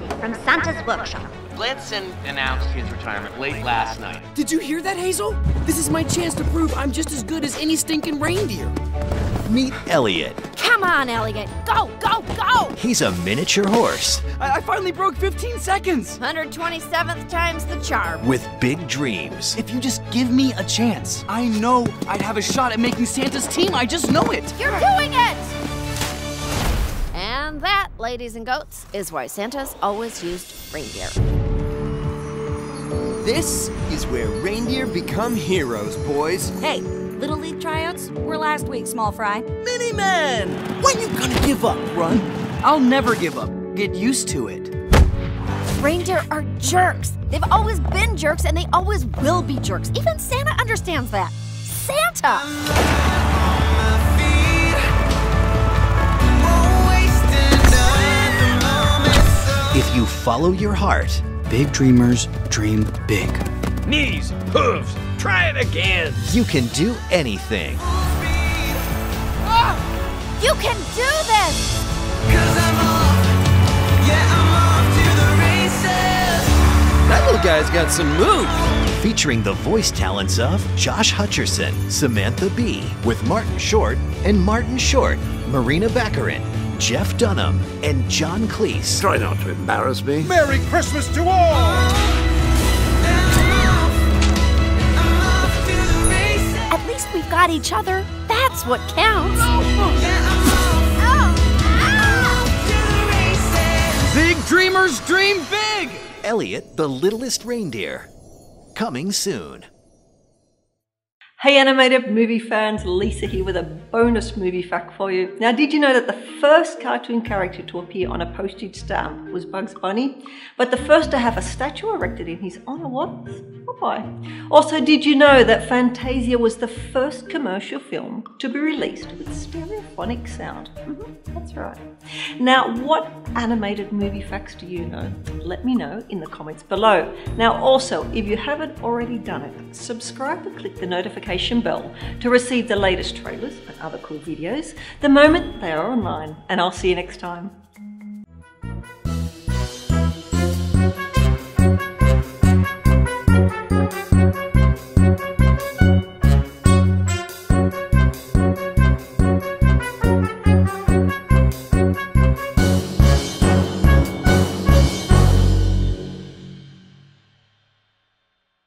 Blitzen from Santa's workshop. Blitzen announced his retirement late last night. Did you hear that, Hazel? This is my chance to prove I'm just as good as any stinking reindeer. Meet Elliot. Come on, Elliot. Go, go, go! He's a miniature horse. I finally broke 15 seconds. 127th time's the charm. With big dreams. If you just give me a chance, I know I'd have a shot at making Santa's team. I just know it. You're doing it! And that, ladies and goats, is why Santa's always used reindeer. This is where reindeer become heroes, boys. Hey, Little League tryouts were last week, small fry. Mini-Man! When you gonna give up, Run? I'll never give up. Get used to it. Reindeer are jerks. They've always been jerks, and they always will be jerks. Even Santa understands that. Santa! If you follow your heart, big dreamers dream big. Knees, hooves, try it again. You can do anything. Oh, you can do this. 'Cause I'm off. Yeah, I'm off to the races. That little guy's got some moves. Featuring the voice talents of Josh Hutcherson, Samantha Bee, with Martin Short and Martin Short, Marina Baccarin, Jeff Dunham, and John Cleese. Try not to embarrass me. Merry Christmas to all! At least we've got each other. That's what counts. Big dreamers dream big! Elliot the Littlest Reindeer. Coming soon. Hey animated movie fans, Lisa here with a bonus movie fact for you. Now, did you know that the first cartoon character to appear on a postage stamp was Bugs Bunny? But the first to have a statue erected in his honor was Popeye. Also, did you know that Fantasia was the first commercial film to be released with stereophonic sound? That's right. Now, what animated movie facts do you know? Let me know in the comments below. Now, also, if you haven't already done it, subscribe and click the notification bell to receive the latest trailers and other cool videos the moment they are online. And I'll see you next time.